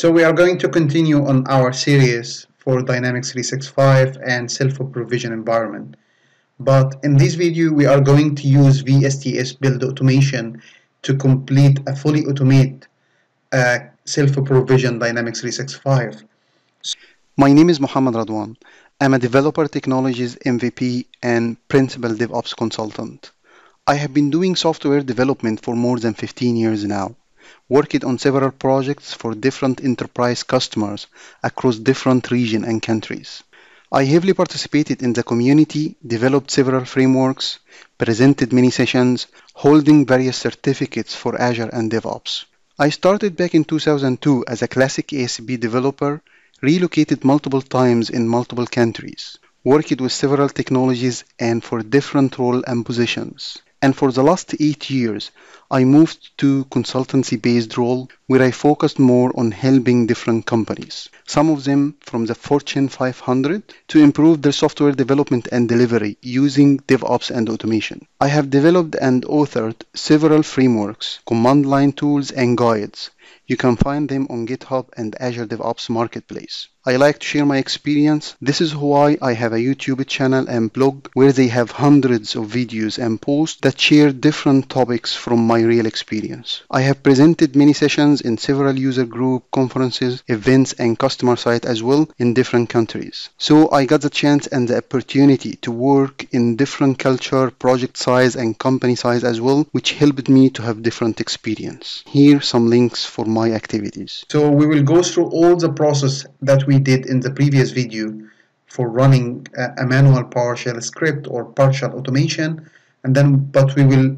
So we are going to continue on our series for Dynamics 365 and self-provision environment. But in this video, we are going to use VSTS build automation to complete a fully automated self-provision Dynamics 365. My name is Mohamed Radwan. I'm a developer technologies MVP and principal DevOps consultant. I have been doing software development for more than 15 years now, working on several projects for different enterprise customers across different regions and countries. I heavily participated in the community, developed several frameworks, presented many sessions, holding various certificates for Azure and DevOps. I started back in 2002 as a classic ASB developer, relocated multiple times in multiple countries, worked with several technologies and for different roles and positions. And for the last 8 years, I moved to consultancy-based role where I focused more on helping different companies, some of them from the Fortune 500, to improve their software development and delivery using DevOps and automation. I have developed and authored several frameworks, command line tools, and guides. You can find them on GitHub and Azure DevOps Marketplace. I like to share my experience. This is why I have a YouTube channel and blog where they have hundreds of videos and posts that share different topics from my real experience. I have presented many sessions in several user group, conferences, events, and customer sites as well in different countries. So I got the chance and the opportunity to work in different culture, project size, and company size as well, which helped me to have different experience. Here are some links for my activities. So we will go through all the process that we did in the previous video for running a manual PowerShell script or partial automation, and but we will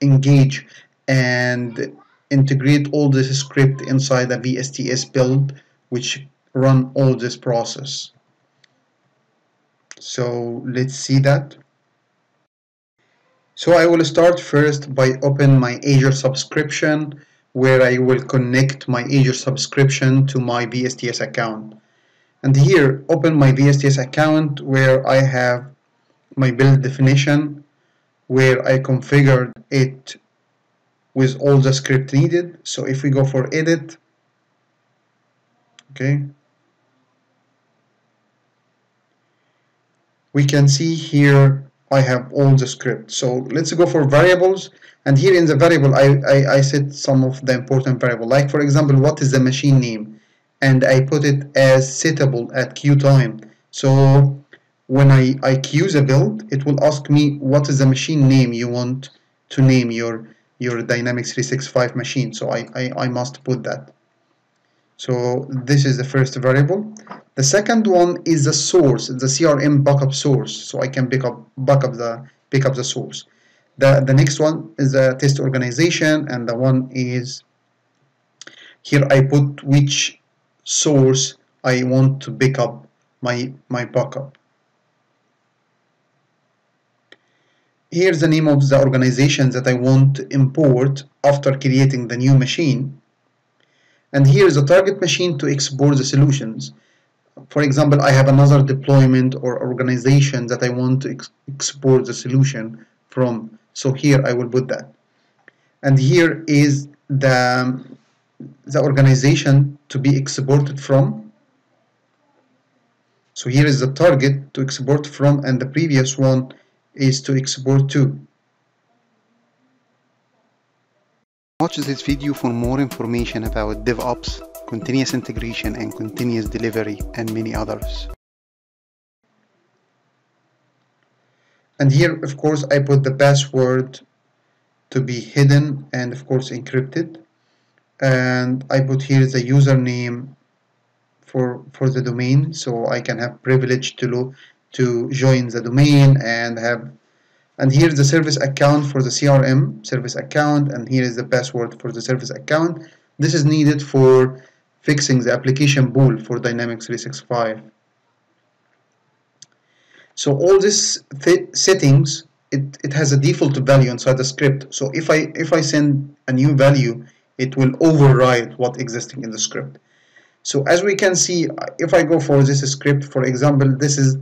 engage and integrate all this script inside a VSTS build which run all this process. So let's see that. So I will start first by open my Azure subscription, where I will connect my Azure subscription to my VSTS account. And here, open my VSTS account where I have my build definition, where I configured it with all the script needed. So if we go for edit, okay, we can see here I have all the script. So let's go for variables, and here in the variable I set some of the important variable, like for example what is the machine name, and I put it as settable at queue time. So when I queue the build, it will ask me what is the machine name you want to name your Dynamics 365 machine. So I must put that. So this is the first variable. The second one is the source, the CRM backup source. So I can pick up the source. The next one is the test organization, and the one is here I put which source I want to pick up my backup. Here's the name of the organization that I want to import after creating the new machine. And here is the target machine to export the solutions. For example, I have another deployment or organization that I want to export the solution from. So here I will put that. And here is the organization to be exported from. So here is the target to export from, and the previous one is to export to. Watch this video for more information about DevOps, continuous integration and continuous delivery, and many others. And here, of course, I put the password to be hidden and, of course, encrypted. And I put here the username for the domain, so I can have privilege to join the domain and have. And here's the service account for the CRM service account, and here is the password for the service account. This is needed for fixing the application pool for Dynamics 365. So all these settings, it has a default value inside the script. So if I send a new value, it will override what existing in the script. So as we can see, if I go for this script, for example, this is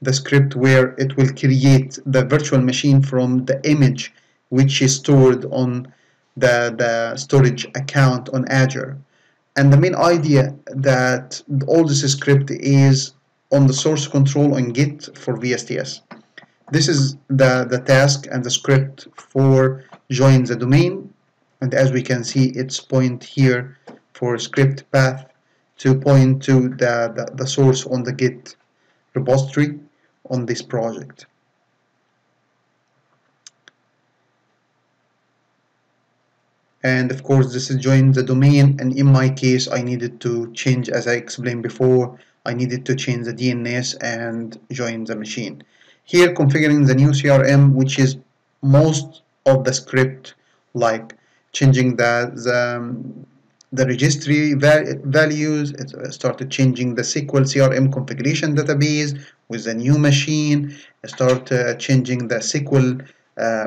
the script where it will create the virtual machine from the image which is stored on the storage account on Azure. And the main idea that all this script is on the source control on Git for VSTS. This is the task and the script for join the domain. And as we can see, it's point here for script path to point to the source on the Git repository on this project. And of course, this is join the domain, and in my case I needed to change, as I explained before, I needed to change the DNS and join the machine. Here configuring the new CRM, which is most of the script, like changing the registry values. It started changing the SQL CRM configuration database with the new machine. I started changing the SQL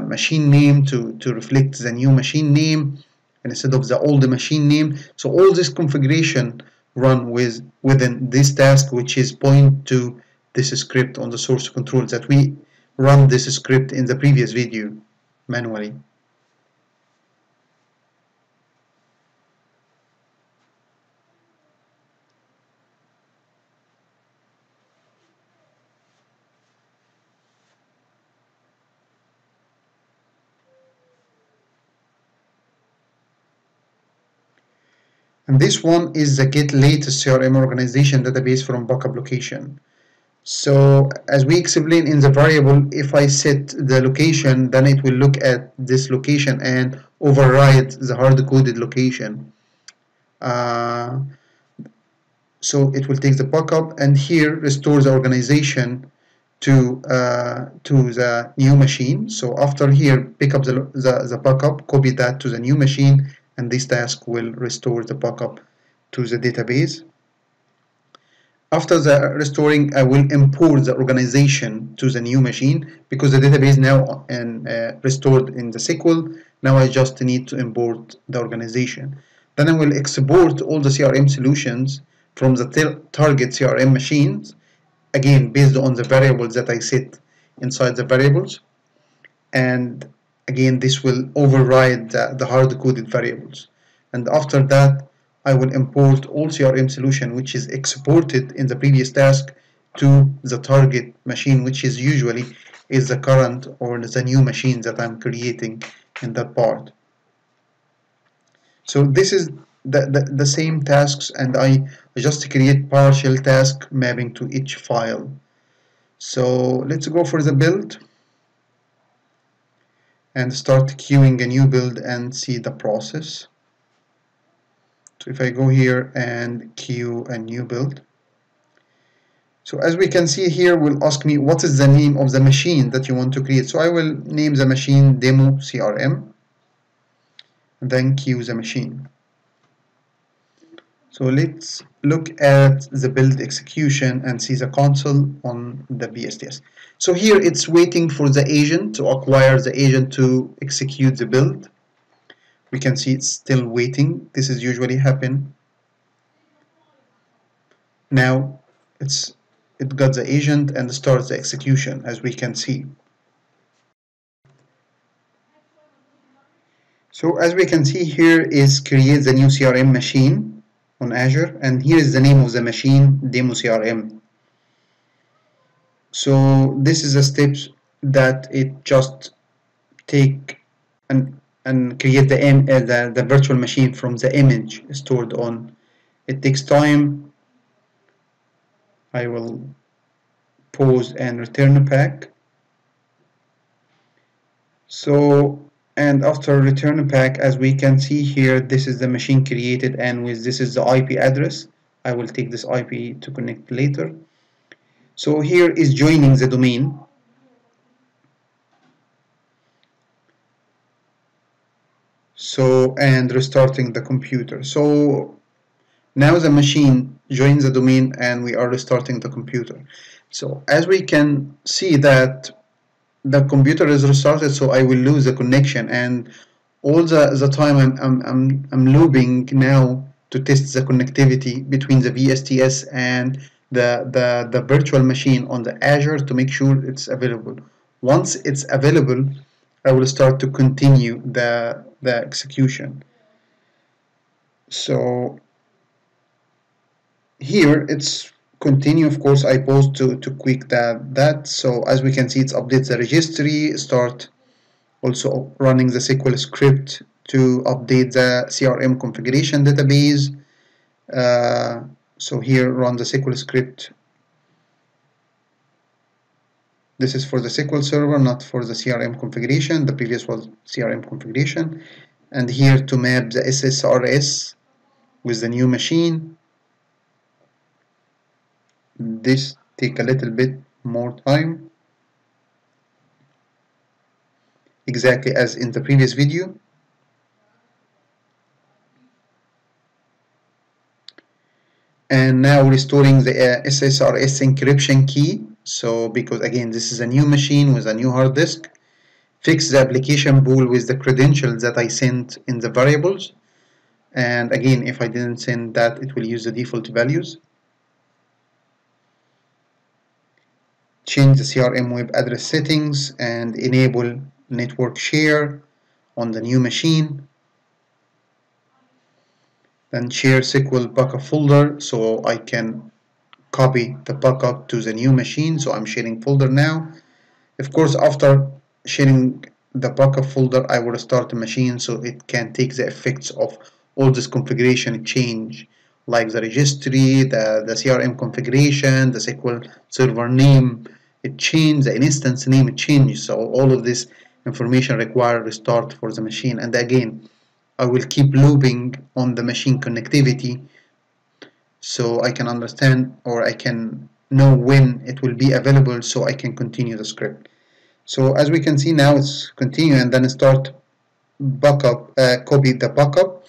machine name to reflect the new machine name instead of the old machine name. So all this configuration run within this task, which is point to this script on the source control that we run this script in the previous video manually. And this one is the Git latest CRM organization database from backup location. So as we explained in the variable, if I set the location, then it will look at this location and override the hard-coded location. So it will take the backup, and here restore the organization to the new machine. So after here, pick up the backup, copy that to the new machine, and this task will restore the backup to the database. After the restoring, I will import the organization to the new machine, because the database now and restored in the SQL. Now I just need to import the organization. Then I will export all the CRM solutions from the target CRM machines, again based on the variables that I set inside the variables, and again, this will override the hard-coded variables. And after that, I will import all CRM solution which is exported in the previous task to the target machine, which is usually is the current or the new machine that I'm creating in that part. So this is the same tasks, and I just create partial task mapping to each file. So let's go for the build and start queuing a new build and see the process. So if I go here and queue a new build, so as we can see here, will ask me what is the name of the machine that you want to create. So I will name the machine demo CRM and then queue the machine. So let's look at the build execution and see the console on the VSTS. So here it's waiting for the agent to acquire the agent to execute the build. We can see it's still waiting. This is usually happen. Now it got the agent and starts the execution, as we can see. So as we can see here is create the new CRM machine on Azure, and here is the name of the machine demo CRM. So this is the steps that it just take and create the virtual machine from the image stored on. It takes time. I will pause and return back. So and after return back, as we can see here, this is the machine created, and with this is the IP address. I will take this IP to connect later. So here is joining the domain. So and restarting the computer. So now the machine joins the domain and we are restarting the computer. So as we can see that the computer is restarted, so I will lose the connection, and all the time I'm looping now to test the connectivity between the VSTS and the virtual machine on the Azure to make sure it's available. Once it's available, I will start to continue the execution. So here it's continue. Of course, I paused to quick that. So as we can see, it's updates the registry, start also running the SQL script to update the CRM configuration database. So here run the SQL script. This is for the SQL Server, not for the CRM configuration. The previous was CRM configuration. And here to map the SSRS with the new machine. This take a little bit more time, exactly as in the previous video. And now restoring the SSRS encryption key. So because again, this is a new machine with a new hard disk. Fix the application pool with the credentials that I sent in the variables. And again, if I didn't send that, it will use the default values. Change the CRM web address settings and enable network share on the new machine. Then share SQL backup folder, so I can copy the backup to the new machine. So I'm sharing folder now. Of course, after sharing the backup folder, I will restart the machine so it can take the effects of all this configuration change, like the registry, the CRM configuration, the SQL Server name, it changed, the instance name, it changed. So all of this information require restart for the machine. And again, I will keep looping on the machine connectivity so I can understand, or I can know when it will be available so I can continue the script. So as we can see now, it's continue and then start backup, copy the backup.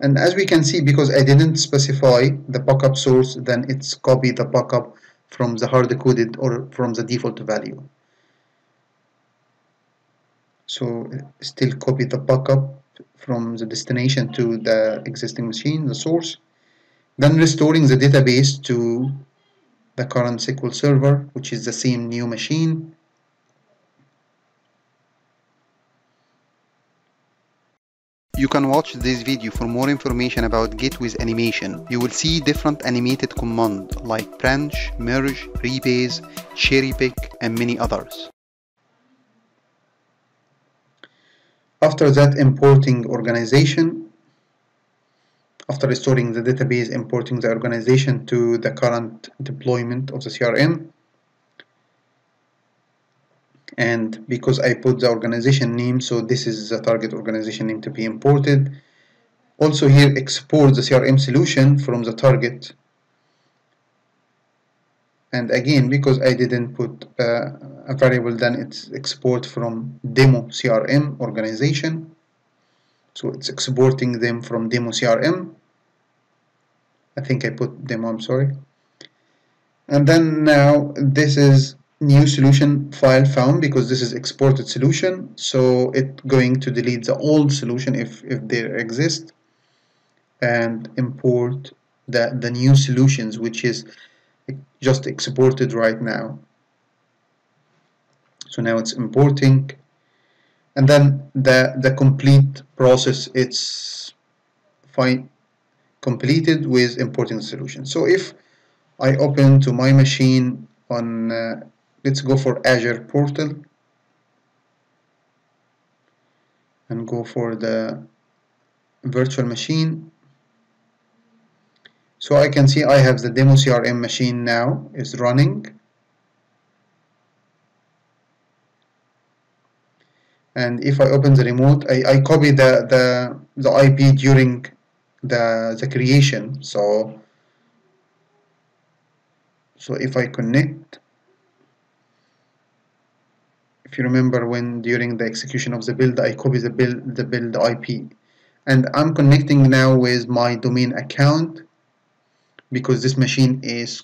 And as we can see, because I didn't specify the backup source, then it's copy the backup from the hard-coded or from the default value. So still copy the backup from the destination to the existing machine, the source. Then restoring the database to the current SQL Server, which is the same new machine. You can watch this video for more information about Git with animation. You will see different animated commands like branch, merge, rebase, cherry pick, and many others. After that, importing organization. After restoring the database, importing the organization to the current deployment of the CRM. And because I put the organization name, so this is the target organization name to be imported. Also here, export the CRM solution from the target. And again, because I didn't put a variable, then it's export from demo CRM organization. So it's exporting them from demo CRM. I think I put demo, I'm sorry. And then now this is new solution file found, because this is exported solution, so it's going to delete the old solution if there exists, and import the new solutions, which is just exported right now. So now it's importing, and then the complete process, it's fine completed with importing the solution. So if I open to my machine on let's go for Azure portal and go for the virtual machine. So I can see I have the demo CRM machine now is running. And if I open the remote, I copy the IP during the creation. So if I connect, if you remember when during the execution of the build, I copy the build IP, and I'm connecting now with my domain account because this machine is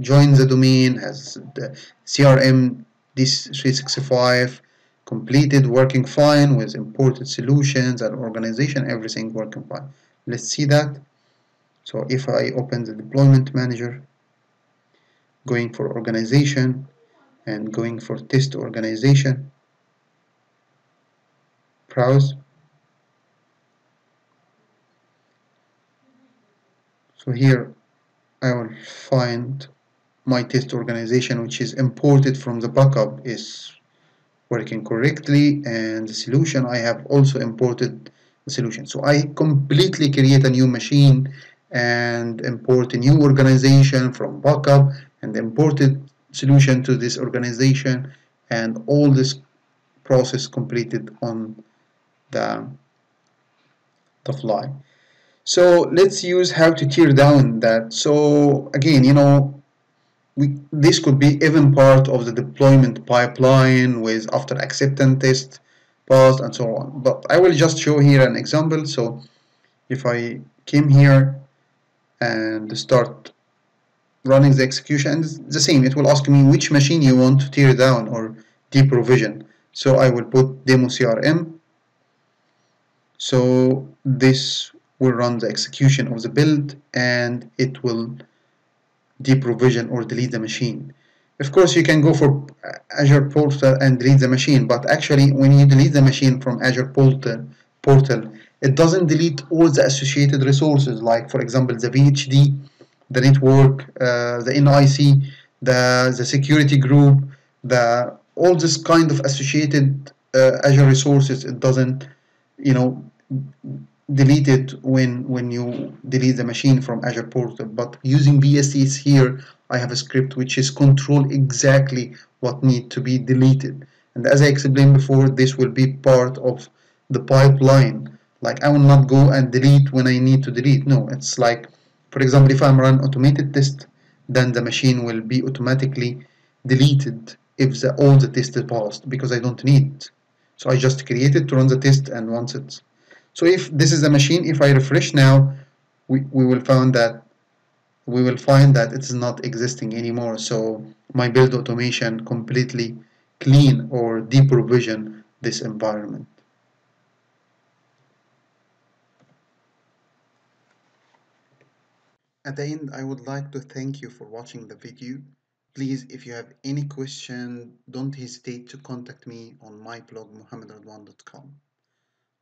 joins the domain, has the CRM this 365 completed, working fine with imported solutions and organization, everything working fine. Let's see that. So if I open the deployment manager, going for organization and going for test organization, browse. So here I will find my test organization, which is imported from the backup, is working correctly, and the solution I have also imported the solution. So I completely create a new machine and import a new organization from backup and imported solution to this organization, and all this process completed on the fly. So let's use how to tear down that. So again, you know, this could be even part of the deployment pipeline with after acceptance test, pass, and so on. But I will just show here an example. So if I came here and start running the execution, and the same, it will ask me which machine you want to tear down or deprovision. So I will put demo CRM. So this will run the execution of the build, and it will deprovision or delete the machine. Of course, you can go for Azure Portal and delete the machine, but actually when you delete the machine from Azure Portal, it doesn't delete all the associated resources, like for example the VHD, the network, the NIC, the security group, all this kind of associated Azure resources. It doesn't, you know, delete it when you delete the machine from Azure Portal. But using VSTS here, I have a script which is control exactly what need to be deleted. And as I explained before, this will be part of the pipeline. Like I will not go and delete when I need to delete. No, it's like, for example, if I'm run automated test, then the machine will be automatically deleted if all the test is passed, because I don't need it. So I just create it to run the test, and once it's, so if this is the machine, if I refresh now, we will find that it's not existing anymore. So my build automation completely clean or deprovision this environment. At the end, I would like to thank you for watching the video. Please, if you have any question, don't hesitate to contact me on my blog, mohamedradwan.com.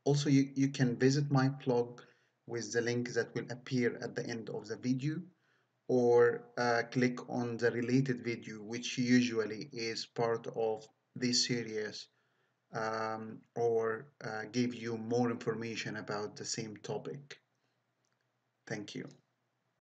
Also, you can visit my blog with the link that will appear at the end of the video, or click on the related video, which usually is part of this series, or give you more information about the same topic. Thank you.